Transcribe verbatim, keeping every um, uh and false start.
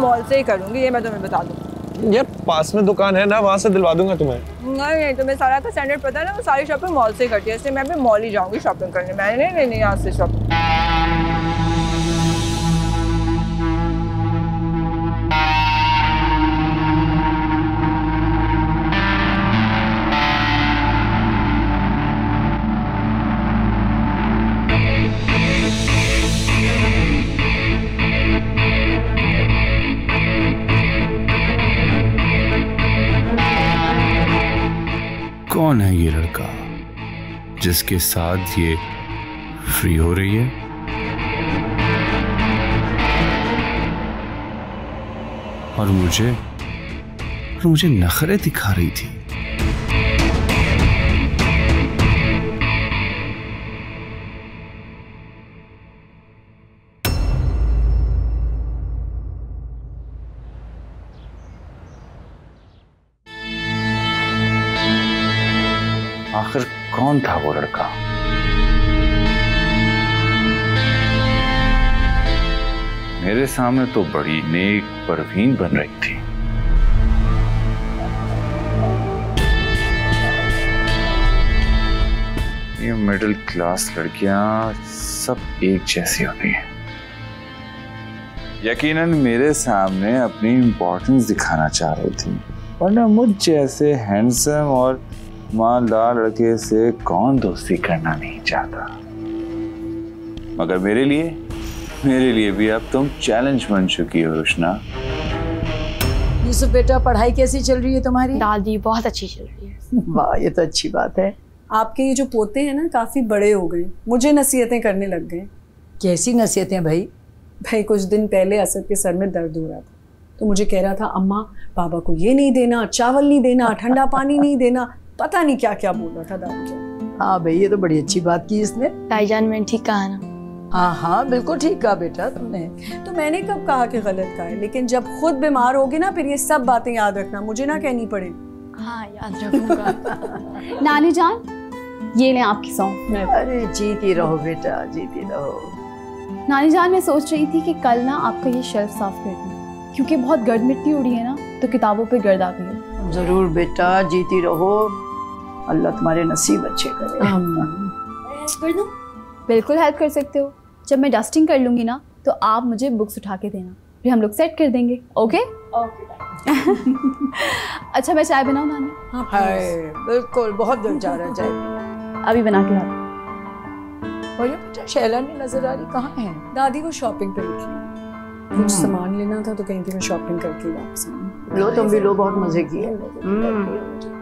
Mall से ही करूंगी, ये मैं तुम्हें बता दूँ। यार पास में दुकान है ना, वहाँ से दिलवा दूंगा तुम्हें। नहीं नहीं, तुम्हें सारा का स्टैंडर्ड पता है ना, वो सारी शॉपिंग मॉल से ही करती है, इसलिए मैं भी मॉल ही जाऊँगी शॉपिंग करने। मैंने नहीं लेनी यहाँ से शॉपिंग। कौन है ये लड़का जिसके साथ ये फ्री हो रही है? और मुझे और मुझे नखरे दिखा रही थी। आखिर कौन था वो लड़का? मेरे सामने तो बड़ी नेक परवीन बन रही थी, ये मिडिल क्लास लड़कियां सब एक जैसी होती हैं। यकीनन मेरे सामने अपनी इंपॉर्टेंस दिखाना चाह रही थी, वरना मुझ जैसे हैंडसम और मालदार लड़के से कौन दोस्ती करना नहीं चाहता। मगर मेरे लिए मेरे लिए भी अब तुम चैलेंज बन चुकी हो रोशना। यूसुफ बेटा, पढ़ाई कैसी चल रही है तुम्हारी? दादी बहुत अच्छी चल रही है। वाह, ये तो अच्छी बात है। आपके ये जो पोते हैं ना, काफी बड़े हो गए, मुझे नसीहतें करने लग गए। कैसी नसीहतें भाई? भाई कुछ दिन पहले असद के सर में दर्द हो रहा था, तो मुझे कह रहा था अम्मा बाबा को ये नहीं देना, चावल नहीं देना, ठंडा पानी नहीं देना, पता नहीं क्या क्या बोल रहा था दादी। हाँ भाई, ये तो बड़ी अच्छी बात की इसने। ताईजान मैंने ठीक कहा ना? हाँ हाँ बिल्कुल ठीक कहा बेटा तुमने। तो मैंने कब कहा कि गलत कहा है, लेकिन जब खुद बीमार होगी ना, फिर ये सब बातें याद रखना, मुझे ना कहनी पड़े। हाँ याद रखूंगा। नानी जान, ये ले आपकी सौंफ। अरे जीती रहो बेटा, जीती रहो। नानी जान, मैं सोच रही थी कि कल ना आपका ये शेल्फ साफ कर दूं, क्योंकि बहुत गर्द मिट्टी उड़ी है ना, तो किताबों पर गर्द आ गई है। जरूर बेटा, जीती रहो, अल्लाह तुम्हारे नसीब अच्छे करे। हेल्प कर दूं? बिल्कुल हेल्प कर सकते हो। जब मैं डस्टिंग कर लूँगी ना, तो आप मुझे बुक्स उठा के देना, फिर हम लोग सेट कर देंगे। Okay okay. अच्छा मैं चाय बनाऊँ नानी? हाँ बिल्कुल, बहुत दिल जा रहा है चाय। अभी बना के लाओ। और ये बेटा शैलानी नजर आ रही कहाँ है? दादी को शॉपिंग पे रुकी, कुछ सामान लेना था, तो कहीं पे मैं शॉपिंग करके वापस आऊँ। लो तुम भी लो, बहुत मजे की है।